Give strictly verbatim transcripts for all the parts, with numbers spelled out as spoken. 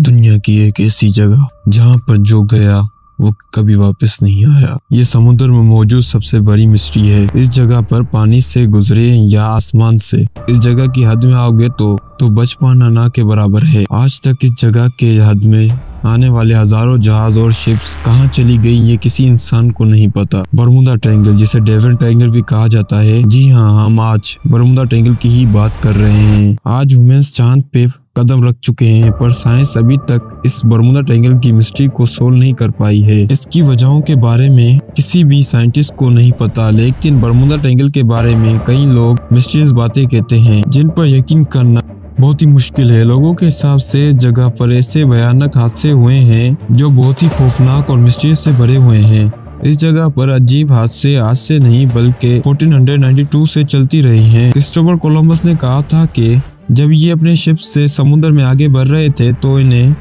दुनिया की एक ऐसी जगह जहाँ पर जो गया वो कभी वापस नहीं आया। ये समुद्र में मौजूद सबसे बड़ी मिस्ट्री है। इस जगह पर पानी से गुजरे या आसमान से, इस जगह की हद में आओगे तो तो बच पाना ना के बराबर है। आज तक इस जगह के हद में आने वाले हजारों जहाज और शिप्स कहाँ चली गई ये किसी इंसान को नहीं पता। बरमुडा ट्रायंगल, जिसे डेविल ट्रायंगल भी कहा जाता है, जी हाँ, हम आज बरमुडा ट्रायंगल की ही बात कर रहे हैं। आज ह्यूमंस चांद पे कदम रख चुके हैं, पर साइंस अभी तक इस बरमुडा ट्रायंगल की मिस्ट्री को सोल्व नहीं कर पाई है। इसकी वजहों के बारे में किसी भी साइंटिस्ट को नहीं पता, लेकिन बरमुडा ट्रायंगल के बारे में कई लोग मिस्टीरियस बातें कहते हैं जिन पर यकीन करना बहुत ही मुश्किल है। लोगों के हिसाब से जगह पर ऐसे भयानक हादसे हुए हैं जो बहुत ही खौफनाक और मिस्ट्री से भरे हुए हैं। इस जगह पर अजीब हादसे आज से नहीं बल्कि चौदह सौ बानवे से चलती रही हैं। क्रिस्टोफर कोलंबस ने कहा था कि जब ये अपने शिप से समुद्र में आगे बढ़ रहे थे तो इन्हें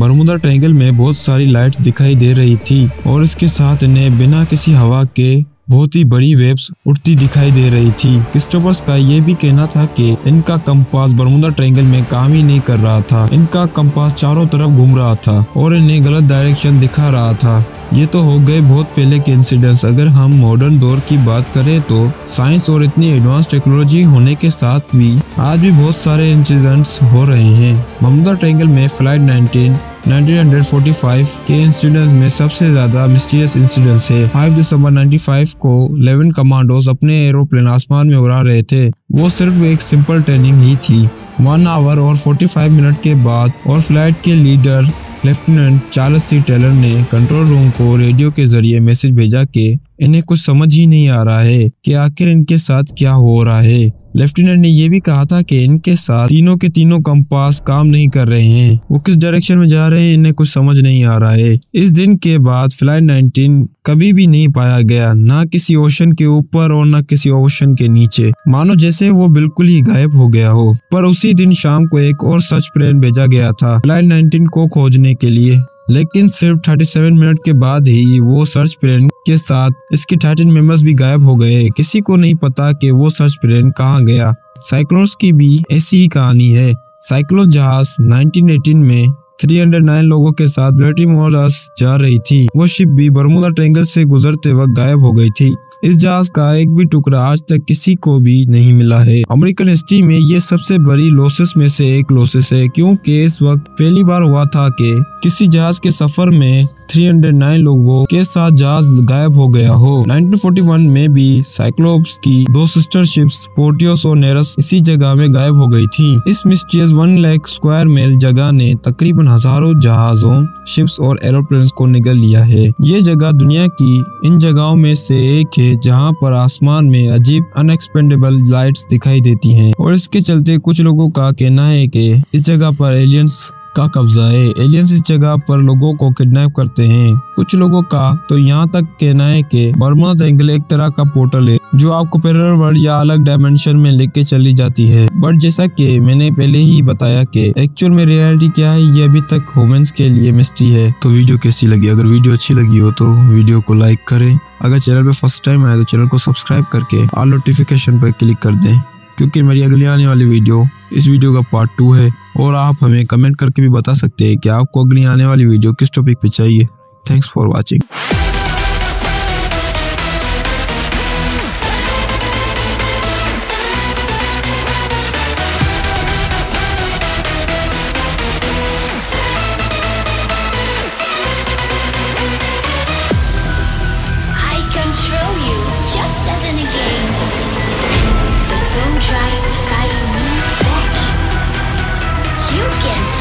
बरमुडा ट्रायंगल में बहुत सारी लाइट्स दिखाई दे रही थी और इसके साथ इन्हें बिना किसी हवा के बहुत ही बड़ी वेव्स उठती दिखाई दे रही थी। क्रिस्टोफर्स का ये भी कहना था कि इनका कंपास बरमुडा ट्रायंगल में काम ही नहीं कर रहा था। इनका कंपास चारों तरफ घूम रहा था और इन्हें गलत डायरेक्शन दिखा रहा था। ये तो हो गए बहुत पहले के इंसिडेंट्स। अगर हम मॉडर्न दौर की बात करें तो साइंस और इतनी एडवांस टेक्नोलॉजी होने के साथ भी आज भी बहुत सारे इंसिडेंट्स हो रहे हैं। बरमुडा ट्रायंगल में flight nineteen nineteen forty five के इंसिडेंट्स में सबसे ज्यादा मिस्टीरियस इंसिडेंट्स है। पाँच दिसंबर नाइनटीन नाइंटी फाइव को ग्यारह कमांडोज अपने एरोप्लेन आसमान में उड़ा रहे थे। वो सिर्फ एक सिंपल ट्रेनिंग ही थी। वन आवर और पैंतालीस मिनट के बाद और फ्लाइट के leader lieutenant Charles C Taylor ने कंट्रोल रूम को रेडियो के जरिए मैसेज भेजा कि इन्हें कुछ समझ ही नहीं आ रहा है कि आखिर इनके साथ क्या हो रहा है। लेफ्टिनेंट ने यह भी कहा था कि इनके साथ तीनों के तीनों कंपास काम नहीं कर रहे हैं, वो किस डायरेक्शन में जा रहे हैं इन्हें कुछ समझ नहीं आ रहा है। इस दिन के बाद फ्लाइट नाइनटीन कभी भी नहीं पाया गया, ना किसी ओशन के ऊपर और ना किसी ओशन के नीचे, मानो जैसे वो बिल्कुल ही गायब हो गया हो। पर उसी दिन शाम को एक और सर्च प्लेन भेजा गया था फ्लाइट नाइनटीन को खोजने के लिए, लेकिन सिर्फ सैंतीस मिनट के बाद ही वो सर्च प्लेन के साथ इसके थर्टीन मेंबर्स भी गायब हो गए। किसी को नहीं पता कि वो सर्च प्लेन कहाँ गया। साइक्लोन्स की भी ऐसी ही कहानी है। साइक्लोन जहाज नाइनटीन एटीन में तीन सौ नौ लोगों के साथ ब्रिटिश जा रही थी। वो शिप भी बरमुडा ट्रायंगल से गुजरते वक्त गायब हो गई थी। इस जहाज का एक भी टुकड़ा आज तक किसी को भी नहीं मिला है। अमेरिकन हिस्ट्री में ये सबसे बड़ी लॉसेस में से एक लॉसेस है, क्योंकि इस वक्त पहली बार हुआ था कि किसी जहाज के सफर में तीन सौ नौ लोगों के साथ जहाज गायब हो गया हो। नाइनटीन फोर्टी वन में भी साइक्लोप्स की दो सिस्टर शिप्स प्रोटियस और नेरस इसी जगह में गायब हो गई थी। इस mysterious one lakh square mile जगह ने तकरीबन हजारों जहाजों, शिप्स और एरोप्लेन्स को निगल लिया है। ये जगह दुनिया की इन जगहों में से एक है जहाँ पर आसमान में अजीब अनएक्सप्लेनेबल लाइट्स दिखाई देती हैं और इसके चलते कुछ लोगों का कहना है कि इस जगह पर एलियंस का कब्जा है। एलियंस इस जगह पर लोगों को किडनैप करते हैं। कुछ लोगों का तो यहाँ तक कहना है कि बरमुडा ट्रायंगल एक तरह का पोर्टल है जो आपको पैरेलल वर्ल्ड या अलग डायमेंशन में लेके चली जाती है। बट जैसा कि मैंने पहले ही बताया कि एक्चुअल में रियलिटी क्या है ये अभी तक ह्यूमंस के लिए मिस्ट्री है। तो वीडियो कैसी लगी? अगर वीडियो अच्छी लगी हो तो वीडियो को लाइक करें। अगर चैनल पे फर्स्ट टाइम आए तो चैनल को सब्सक्राइब करके ऑल नोटिफिकेशन पर क्लिक कर दें, क्योंकि मेरी अगली आने वाली वीडियो इस वीडियो का पार्ट टू है। और आप हमें कमेंट करके भी बता सकते हैं कि आपको अगली आने वाली वीडियो किस टॉपिक पे चाहिए। Thanks for watching.